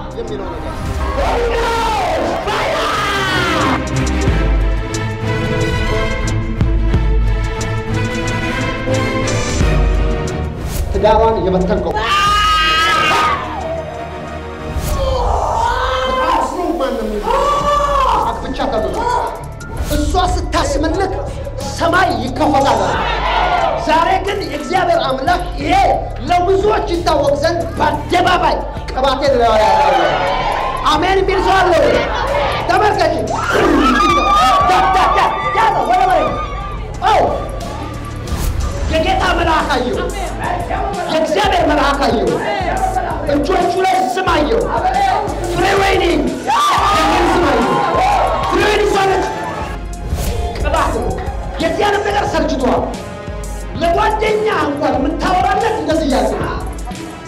Fire! Give me the one again. Fire! داران يبتلكم أصلًا ما نملك أكتب شاتنا السواس التاس منك سماي يكفضنا زاركن إخبار أملاك إيه لو زوج جدا وقزن بدبابي كباتين لا يا أمين بيرسون لوري تمر كذي جانا ولا مريم أو كجت أملاك أيو Examine the Akayu. The church was Samayo. Free waiting. Free solid. Get the other better search to up. The one day now, what tower does he have?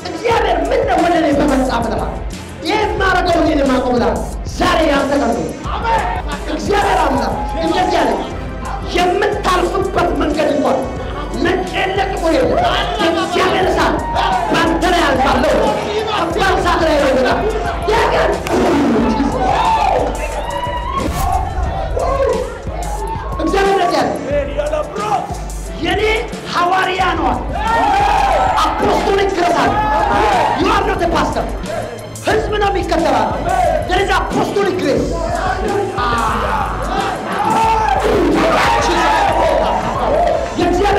Examine Minna when it is a man's Abra. Yes, Marago in the Makola. Sari after. Examine Amna. Young mental football getting one. Let's end the career. Let's get it up. Pantanal, Palo. Examine again. Yeni Hawariano. Apostolic Krasan. You are not a pastor. Husband of Mikatara. There is apostolic grace. Is there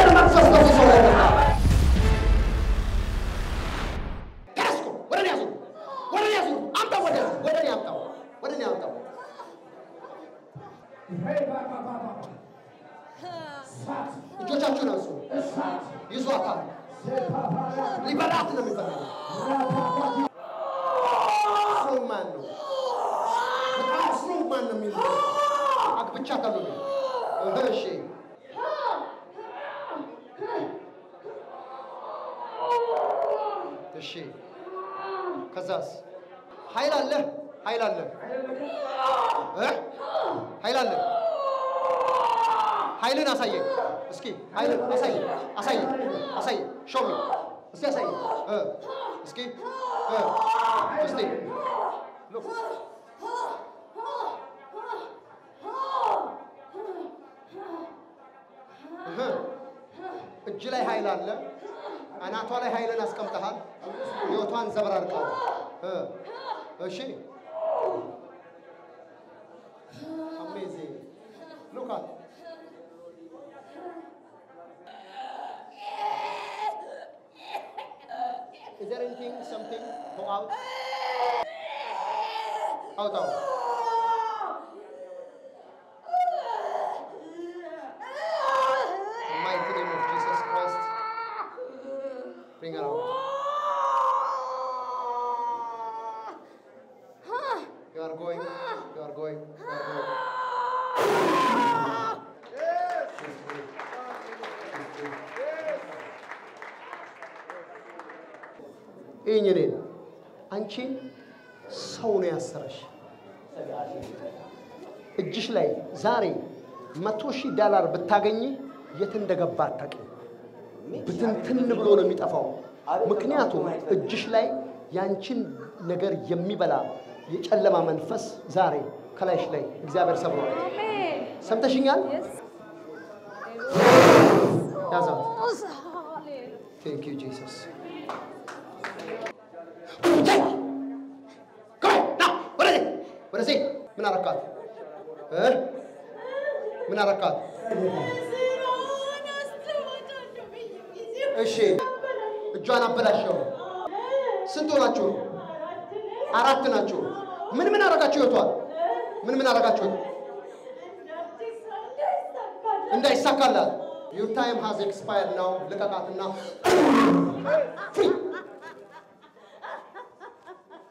anything, something, go out? Out, out. In the mighty name of Jesus Christ, bring her out. You are going, you are going, you are going. Engineer, Anchi, Sonia Sarash, Gishley, Zari, Matoshi Dalar Batagani, yet in the Gabataki. But in Tinabona Mitafo, Macnato, Gishley, Yanchin, Neger Yamibala, Yachalaman and Fus, Zari, Kaleshley, Xavier Sabo. Santashingan? Yes. Thank you, Jesus. Come on, now, what is it? Minarakat. Minarakat. She, Joanna Pelasho, Sintonacho, Aratanacho, Minaracacho, Minaracacho. And they suck at that. Your time has expired now. Look at it now.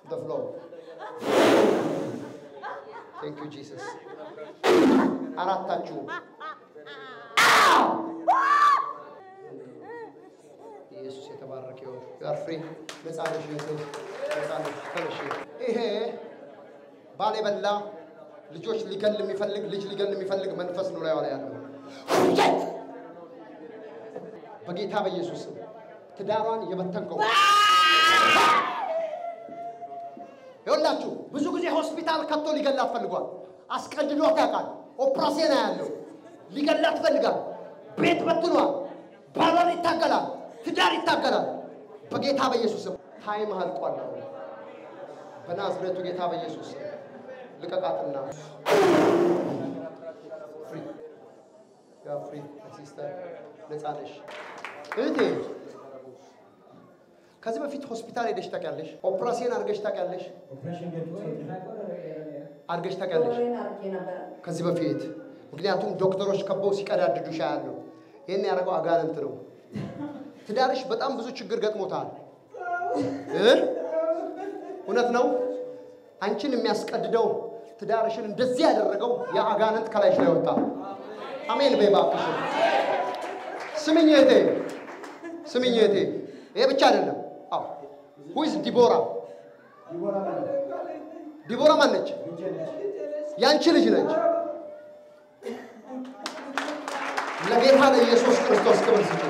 The floor. Thank you, Jesus. Aratachu. Yes, you are free. Let's have a shake. Let's have a shake. Hey, Balibella, the Josh Ligan, the Mifalik, Manifest Nuraya. Bagit have a Jesus. Tadaran, you have a tango. Yolachu, Buzuki Hospital Catholic Lafalga, Ascadinotakan, Oprasena, Liga Lafalga, Bed Batura, Balari Takala, Hidari Takala, Pageta Jesus, Time Halquana, Banasbet to get Hava Jesus. Look at that now. Free. You are free, sister. Let's Anish. Anything? Kazima fit hospital edeshtakalish. Operation argestakalish. Operation argestakalish. Kazima fit. Mugniatum doctorosh kabosi karaddushanu. Yenne arago agarantru. Tidarish betam bizu chigir gatmotal. Eh? Unat now? Anchin miasqaddew tidarishin endezi yaderregaw ya agarant kalash la yota. Amen bebakish. Siminyete. Siminyete. Eh bicha adellem. Who is Deborah? Deborah manech. Yanchi lij nech. Lageta de Jesus Christos kebesichu.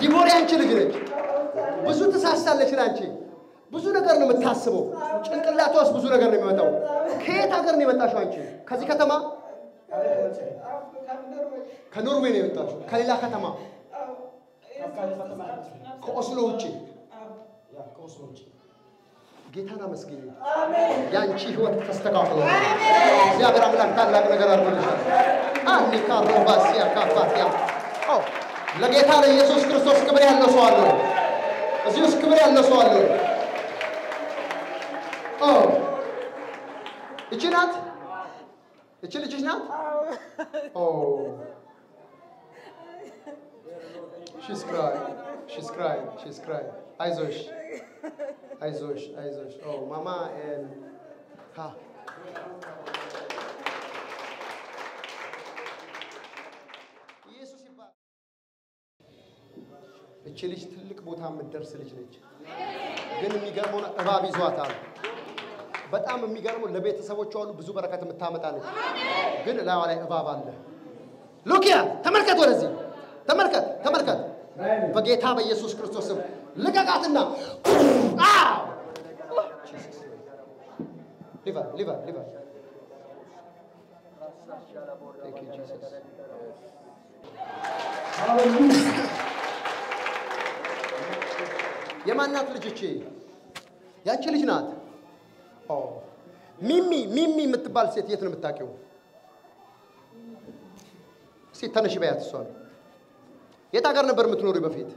Deborah yanchi lij nech. Buzu tesasalech lanchi. Buzu neger no mtasabo. Chinqillatos buzu neger no imetaw. Ket ager no imetash anchi. Kazi katama? Kanorwe no imetash. Kalila katama. Oslochi. Oslochi. Gitana Maski. Amen. Yanchi, what the Staccato. Amen. Annika Robasia Capatia. Oh, la Getana, Jesus Christos Cabriano Swallow. Jesus Cabriano Swallow. Oh, it's not? It's not? Oh. She's crying. She's crying. She's crying. Aizosh. Aizosh. Aizosh. Oh, Mama and Ha. The chilish tilk bota medderselich. Then migarmon ababi zwatal. But I'm a migarmon lebet savochol bzubarakat metamatani. Then allow a babanda. Look here. Tamarkat was it? Tamarkat. Tamarkat. Forget how Jesus Christos. Look at that now. Ah! Jesus. Liver, liver, liver. Thank you, Jesus. Hallelujah. Yamanat Lichichi. Yachilichinat. Oh. Mimi, Mimi Metabal said yet in Metaku. See Tanishibat, son. Yet I got a permit to remove it.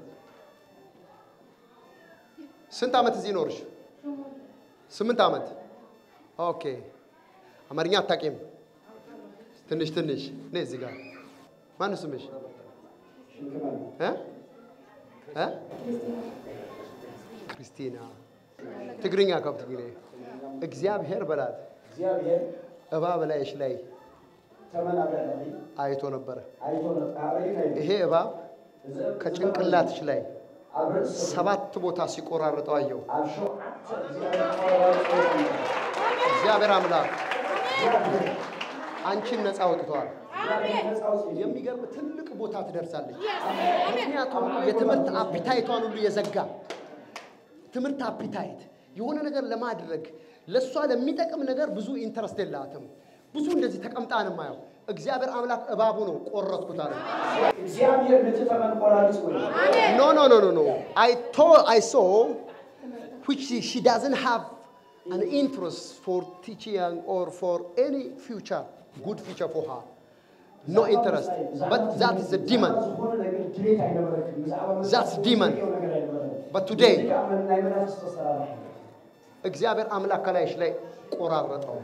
Sentamet is in Orsh. Sumentamet. Okay. Amaria Takim. Tenish, Tenish, Neziga. Manusumish. Eh? Eh? Christina. Tigrinya Cop Tigre. Exab Herbalad. Exab Her. Ababalash lay. I don't know. Here about. Kachinkalatch lay. Sabat Botasikora Retoyo. Zaberamla Anchinas out of all. Yamiga, but look about their salad. Yet appetite only as a gap. Timid appetite. You want another Lamadreg. Let's try the Mitakam Nagar Buzu interested Latum. Buzu does it come down a mile. Examine Amlak Ababuno or Rotkutana. No. I saw which she doesn't have an interest for teaching or for any future, good future for her. No interest. But that is a demon. That's demon. But today, Examine Amlak Kalashle or Raton.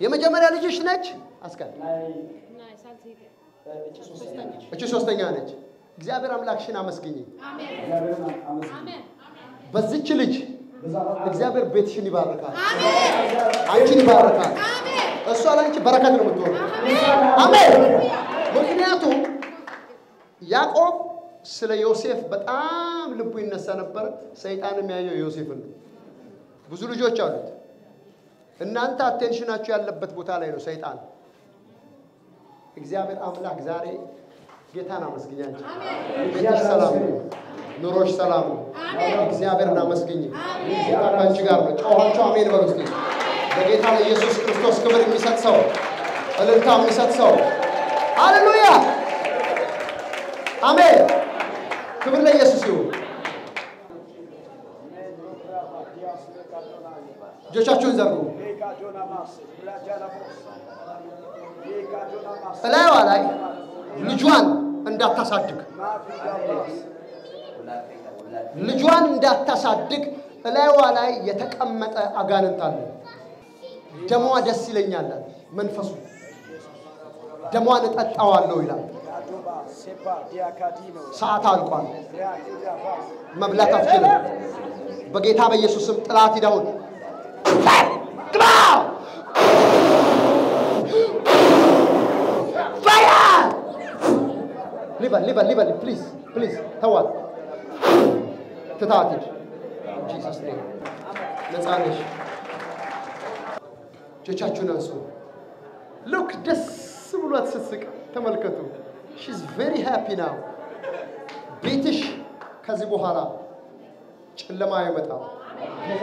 You may jammer a little snatch? Ask her. But you saw Stanganich. Xavier Amlakshin Amaskini. Amen. But the Chilich. Xavier Betchini Baraka. Amen. Baraka. Amen. A Solanchi Barakato. Amen. Looking at you. Yaakov, Sela Yosef, but I'm Lupin the son of Bert, Saint Anna Yosef. Buzulu your child. እናንተ አቴንሽናችሁ ያለበት ቦታ ላይ ነው ሰይጣን እግዚአብሔር አምላክ ዛሬ ጌታን አመስግኛችሁ አሜን እግዚአብሔር ሰላም ኑሮሽ ሰላም እግዚአብሔር እናመስግኝ ጌታ ካንቺ ጋር ነው ጮሃችሁ አሜን በሉ እስቲ ለጌታ ለኢየሱስ ክርስቶስ ክብር የሚሰጥ ሰው እልልታ የሚሰጥ ሰው ሃሌሉያ አሜን ክብር ለኢየሱስ ይሁን ጆቻችሁን ዘርጉ ሰላዋ ላይ ልጇን እንዳታሳድግ ልጇን እንዳታሳድግ ላይዋ ላይ የተቀመጠ አጋንንት አለ ደሟ ደስ ይለኛል መንፈሱ ደሟን ተጣጣዋለሁ ይላል ሰዓት አልቋል መብላት አትችልም በጌታ በኢየሱስም ጥላት ይዳውን Leave her, please. Tawad. Tatatir. In Jesus' name. Let's finish. Chachachunansu. Look, this mulat sisik. Tamalkatu. She's very happy now. British kazi bohara. Chillama yemata.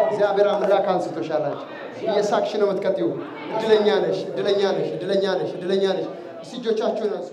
እግዚአብሔር አምላክ አንስቶሻላች የሳክሽነው መትከቱ ድለኛነሽ ድለኛነሽ ድለኛነሽ ድለኛነሽ ሲጆቻችሁን አንሱ